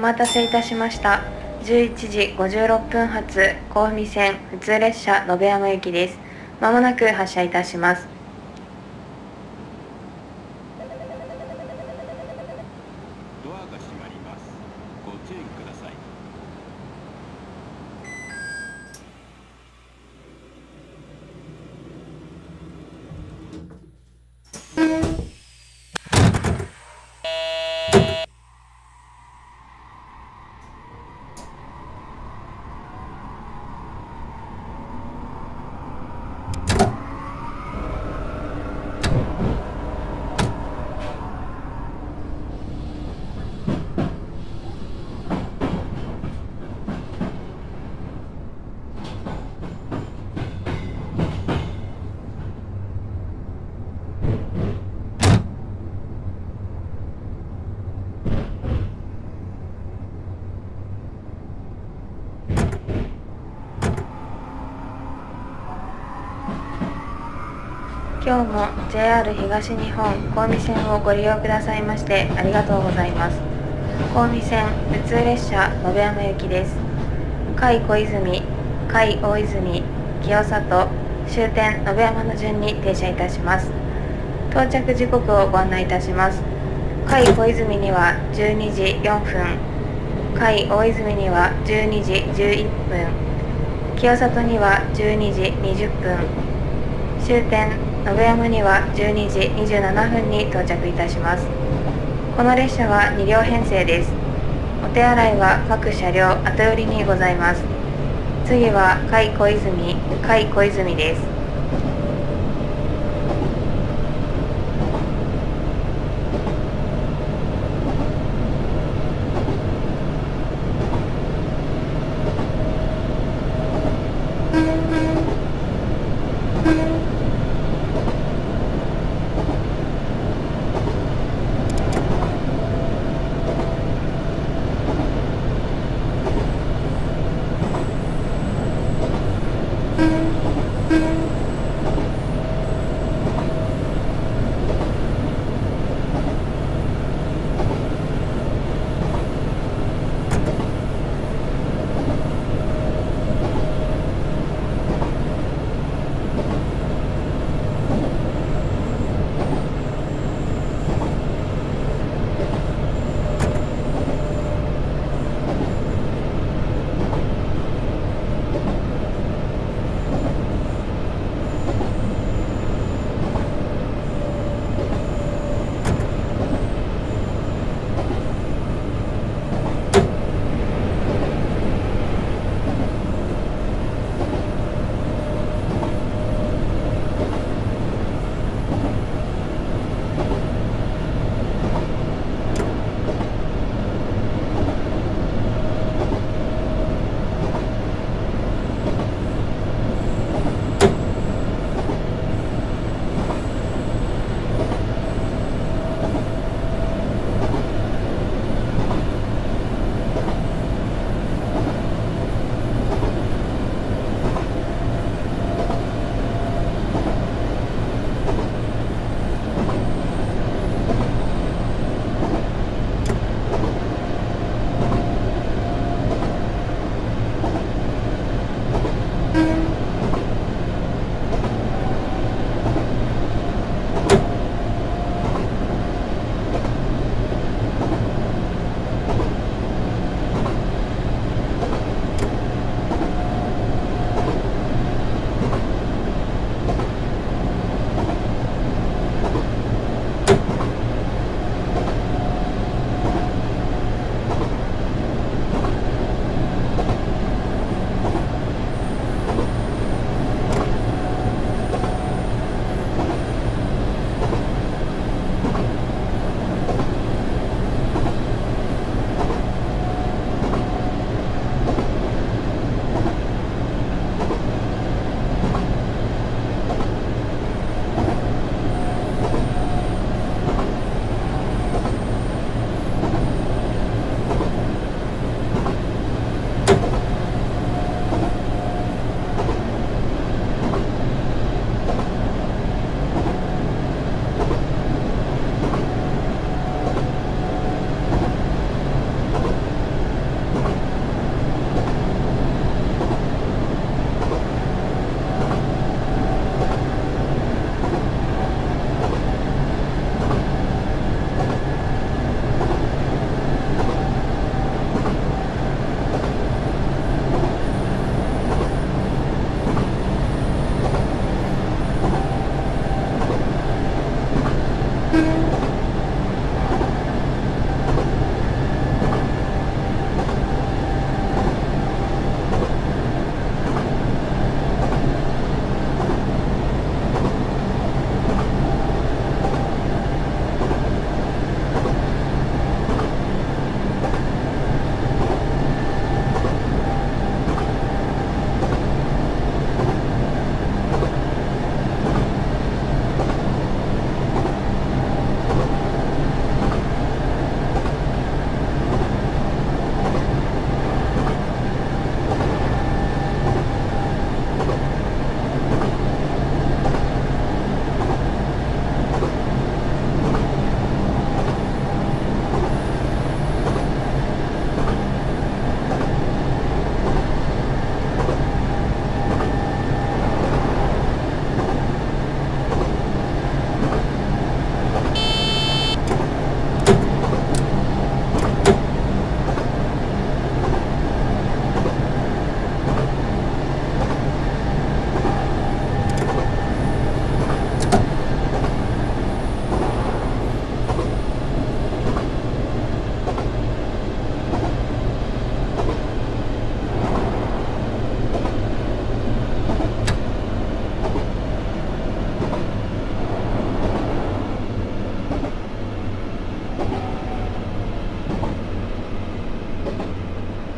お待たせいたしました。11時56分発小海線普通列車野辺山駅です。まもなく発車いたします。ドアが閉まります。ご注意ください。今日も JR 東日本小海線をご利用くださいましてありがとうございます。小海線普通列車野辺山行きです。甲斐小泉、甲斐大泉、清里、終点野辺山の順に停車いたします。到着時刻をご案内いたします。甲斐小泉には12時4分、甲斐大泉には12時11分、清里には12時20分、終点野辺山には12時27分に到着いたします。この列車は2両編成です。お手洗いは各車両後寄りにございます。次は甲斐小泉、甲斐小泉です。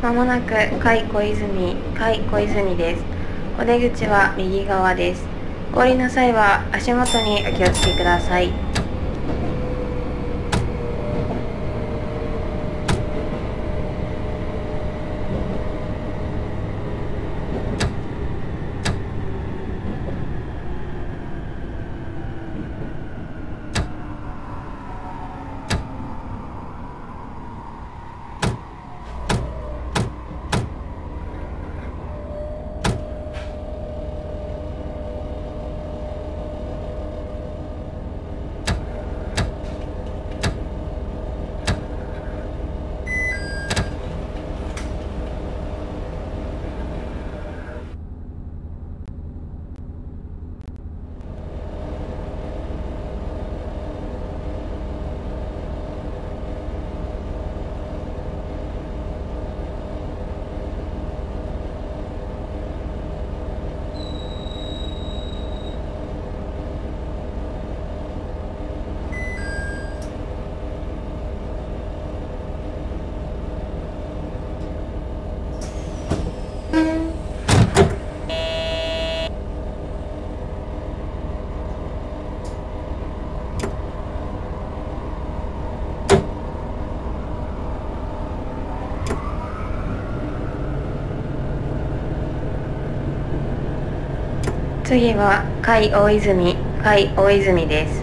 まもなく甲斐小泉です。お出口は右側です。お降りの際は足元にお気をつけください。次は甲斐大泉です。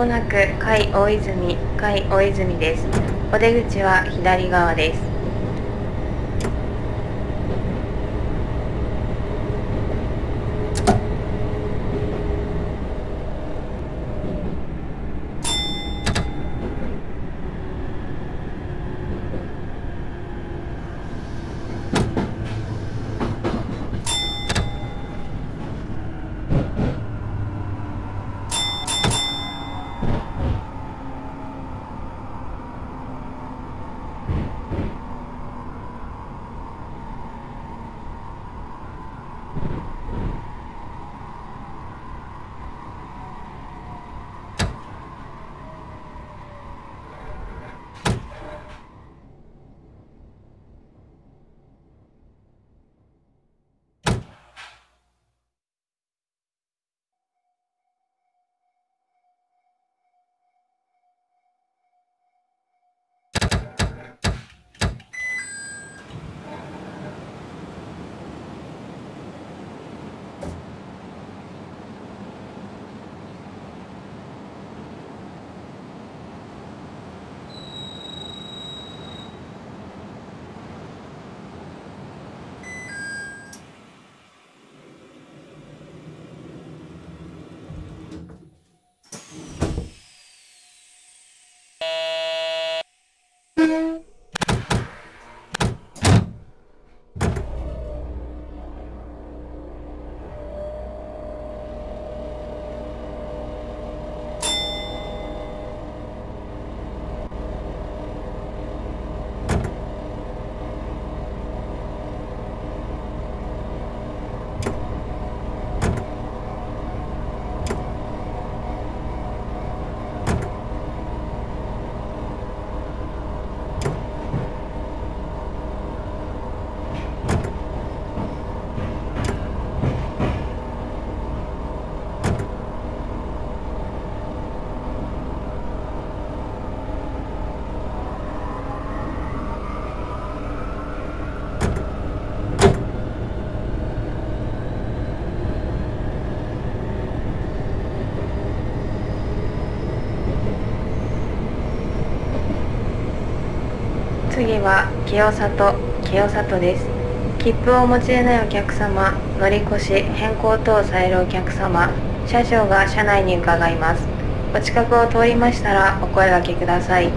もなく甲斐大泉です。お出口は左側です。次は清里です。切符をお持ちでないお客様、乗り越し、変更等をされるお客様、車掌が車内に伺います。お近くを通りましたらお声掛けください。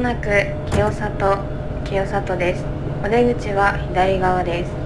もなく清里です。お出口は左側です。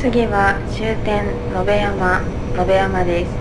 次は終点野辺山です。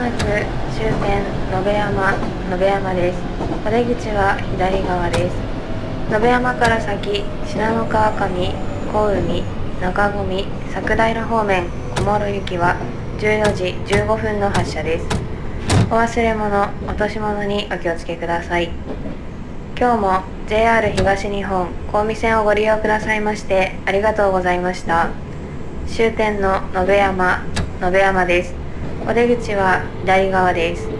まず終点野辺山です。お出口は左側です。野辺山から先、信濃川上、小海、中込、桜平方面、小諸行きは14時15分の発車です。お忘れ物、落とし物にお気をつけください。今日も JR 東日本神戸線をご利用くださいましてありがとうございました。終点の野辺山です。お出口は左側です。